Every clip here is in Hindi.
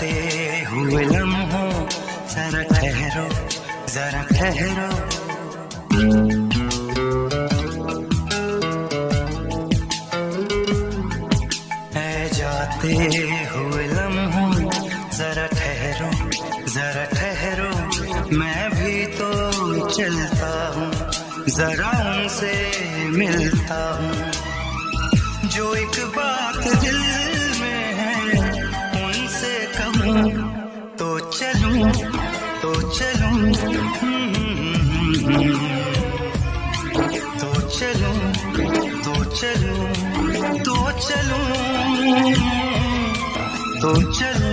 बीतते हुए लम्हों जरा ठहरो, जरा ठहरो। ऐ जाते हुए लम्हों जरा ठहरो, जरा ठहरो। मैं भी तो चलता हूँ, जरा उनसे मिलता हूँ। जो एक बात दिल में है उनसे कहूं तो चलूं, तो चलूं, तो चलूं, तो चलूं, तो चलूं, तो चलूं,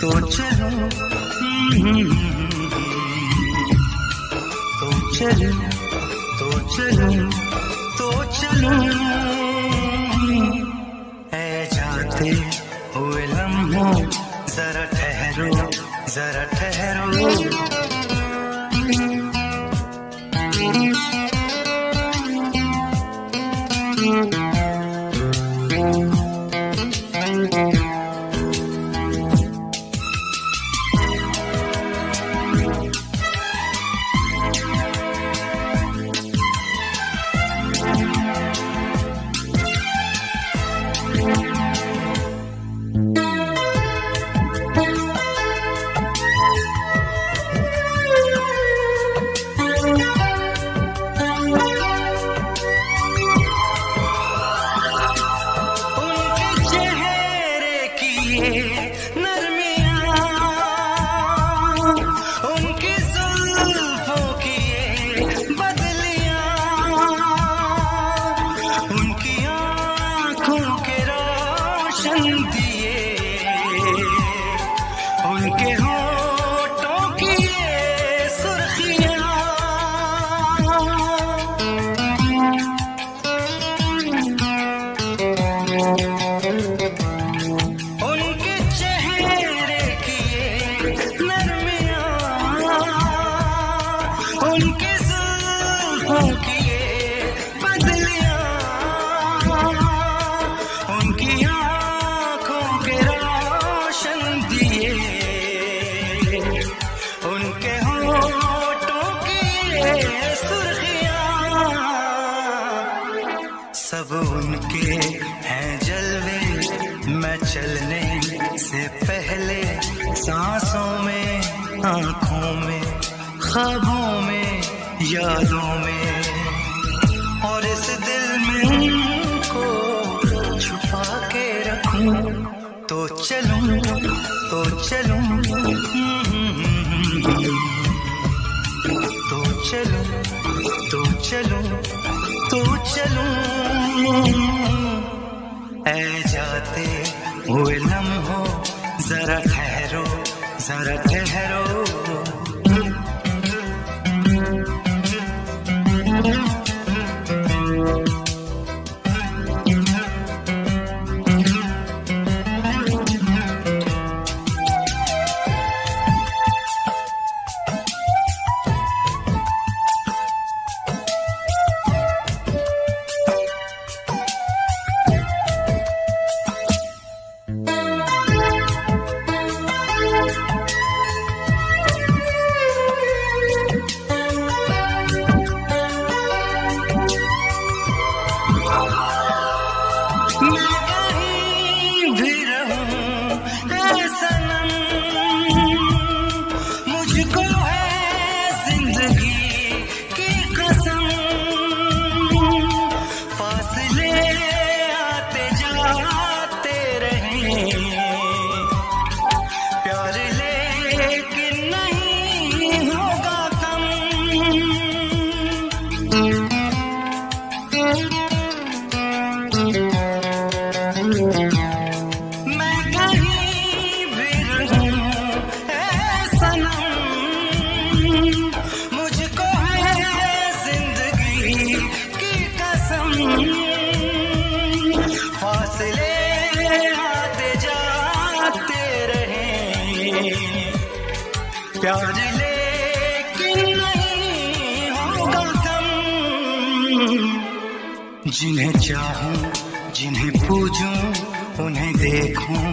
तो चलूं, तो चलूं, तो चलूं, तो चलूं। जाते हुए लम्हों जरा ठहरो, जरा ठहरो। सब उनके हैं जलवे, मैं चलने से पहले सांसों में, आंखों में, ख्वाबों में, यादों में, और इस दिल में उनको छुपा के रखूं तो चलूं, तो चलूं, तो चलूं, तो चलूं, तो चलूं। ऐ जाते हुए लम्हों जरा ठहरो, जरा ठहरो। जिन्हें चाहूं, जिन्हें पूजूं, उन्हें देखूं,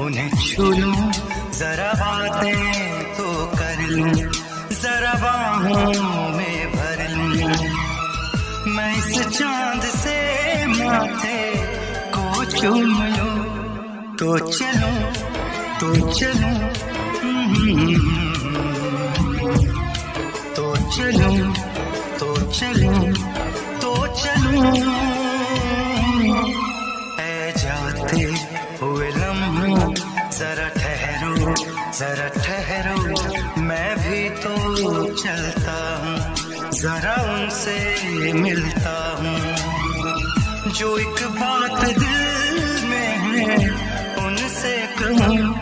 उन्हें छू लूं, जरा बातें तो कर लूं, जरा बाहों में भर लूं। मैं इस चांद से माथे को चूम लूं, तो चलूं, तो चलूं, तो चलूं, तो चलूं, तो चलूं। ऐ जाते हुए लम्हों जरा ठहरो, जरा ठहरो, मैं भी तो चलता हूँ, जरा उनसे मिलता हूँ। जो एक बात दिल में है उनसे कहूँ,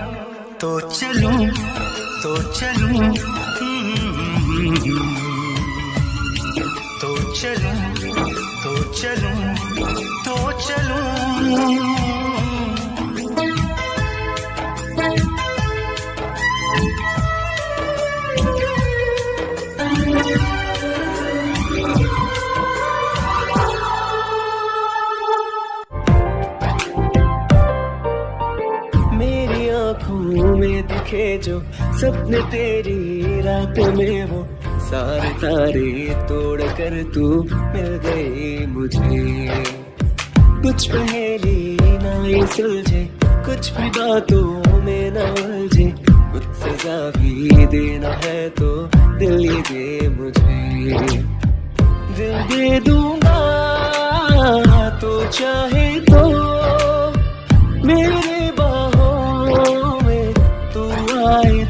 तो चलूँ, तो चलूँ, तो चलूँ, तो चलूँ, तो चलूँ। जो सपने तेरी रातों में वो सारे तारे तोड़ कर तू मिल गई मुझे। कुछ पहेली ना ये सुलझे, कुछ भी बातों में ना उलझे, कुछ सजा भी देना है तो दिल ये दे मुझे। दिल दे दूंगा तो चाहे तो मेरे बाहों में तू आए।